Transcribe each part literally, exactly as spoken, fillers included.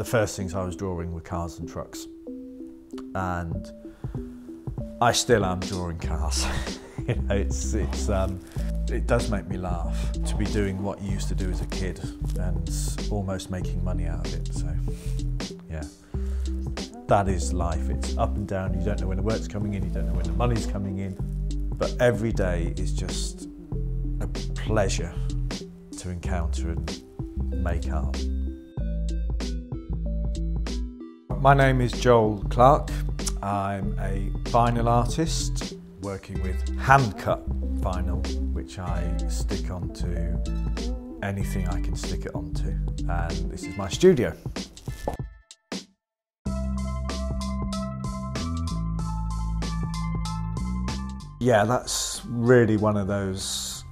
the first things I was drawing were cars and trucks. And I still am drawing cars. You know, it's, it's, um, it does make me laugh to be doing what you used to do as a kid and almost making money out of it, so yeah. That is life, it's up and down, you don't know when the work's coming in, you don't know when the money's coming in, but every day is just a pleasure to encounter and make art. My name is Joel Clark. I'm a vinyl artist working with hand-cut vinyl, which I stick onto anything I can stick it onto, and this is my studio. Yeah, that's really one of those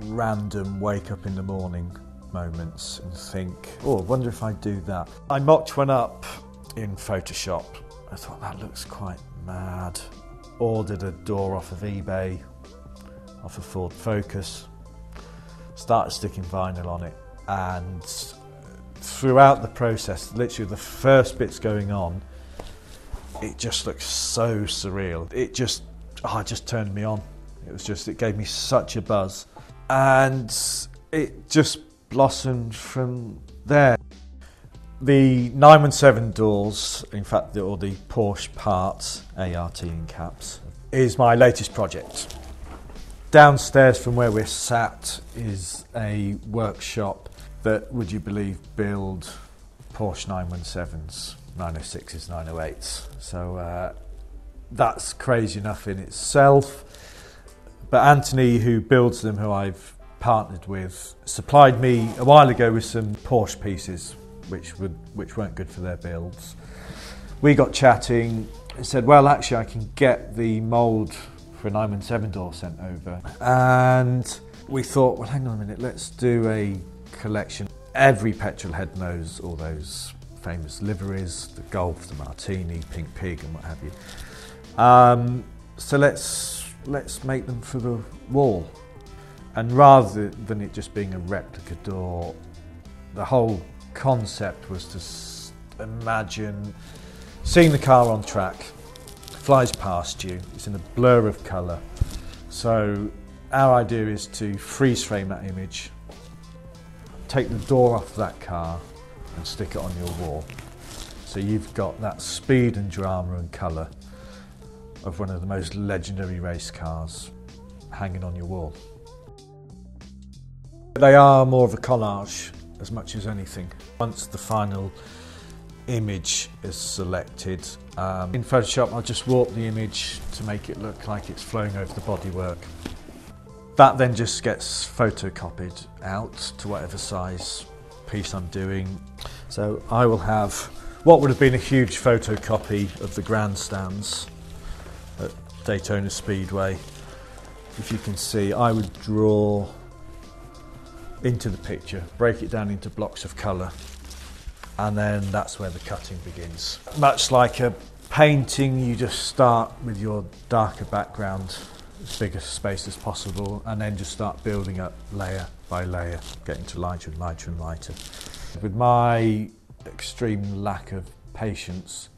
random wake up in the morning moments and think, oh, I wonder if I do that. I mocked one up in Photoshop. I thought, that looks quite mad. Ordered a door off of eBay, off a Ford Focus. Started sticking vinyl on it. And throughout the process, literally the first bit's going on, it just looks so surreal. It just Oh, it just turned me on. It was just, it gave me such a buzz. And it just blossomed from there. The nine one seven doors, in fact, or the Porsche parts, A R T in caps, is my latest project. Downstairs from where we're sat is a workshop that, would you believe, build Porsche nine one sevens, nine oh sixes, nine oh eights. So, uh, that's crazy enough in itself, but Anthony, who builds them, who I've partnered with, supplied me a while ago with some Porsche pieces which would which weren't good for their builds. We got chatting and said, well, actually I can get the mould for a nine one seven door sent over, and we thought, well, hang on a minute, let's do a collection. Every petrol head knows all those famous liveries, the Gulf, the Martini, Pink Pig and what have you. Um, so let's let's make them for the wall, and rather than it just being a replica door, the whole concept was to imagine seeing the car on track, flies past you, it's in a blur of colour. So our idea is to freeze frame that image, take the door off that car and stick it on your wall, so you've got that speed and drama and colour of one of the most legendary race cars hanging on your wall. They are more of a collage as much as anything. Once the final image is selected, um, in Photoshop I'll just warp the image to make it look like it's flowing over the bodywork. That then just gets photocopied out to whatever size piece I'm doing. So I will have what would have been a huge photocopy of the grandstands at Daytona Speedway. If you can see, I would draw into the picture, break it down into blocks of colour, and then that's where the cutting begins. Much like a painting, you just start with your darker background, as big a space as possible, and then just start building up layer by layer, getting to lighter and lighter and lighter. With my extreme lack of patience,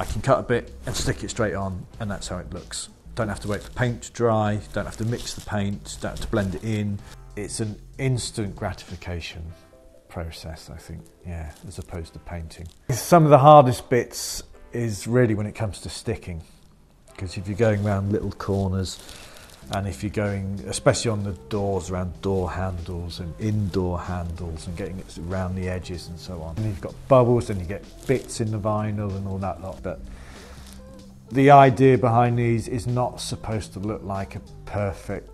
I can cut a bit and stick it straight on, and that's how it looks. Don't have to wait for paint to dry, don't have to mix the paint, don't have to blend it in. It's an instant gratification process, I think, yeah, as opposed to painting. Some of the hardest bits is really when it comes to sticking, because if you're going around little corners, and if you're going, especially on the doors, around door handles and indoor handles and getting it around the edges and so on. And you've got bubbles and you get bits in the vinyl and all that lot. But the idea behind these is not supposed to look like a perfect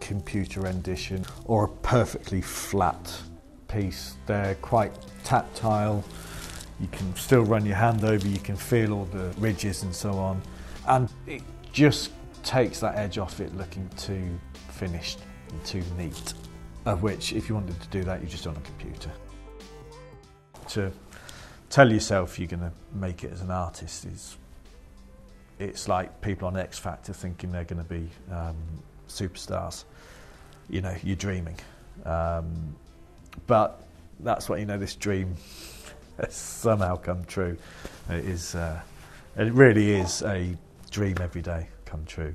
computer rendition or a perfectly flat piece. They're quite tactile. You can still run your hand over, you can feel all the ridges and so on. And it just takes that edge off it looking too finished and too neat, of which if you wanted to do that, you're just on a computer. To tell yourself you're going to make it as an artist is, it's like people on X Factor thinking they're going to be um, superstars. You know, you're dreaming. Um, but that's what, you know, this dream has somehow come true. It is, uh, it really is a dream every day come true.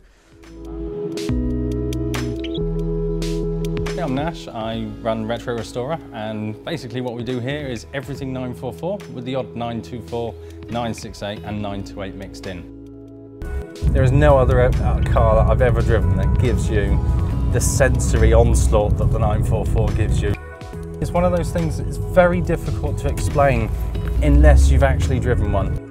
Hey, I'm Nash, I run Retro Restorer, and basically what we do here is everything nine four four with the odd nine two four, nine six eight and nine two eight mixed in. There is no other car that I've ever driven that gives you the sensory onslaught that the nine four four gives you. It's one of those things that's very difficult to explain unless you've actually driven one.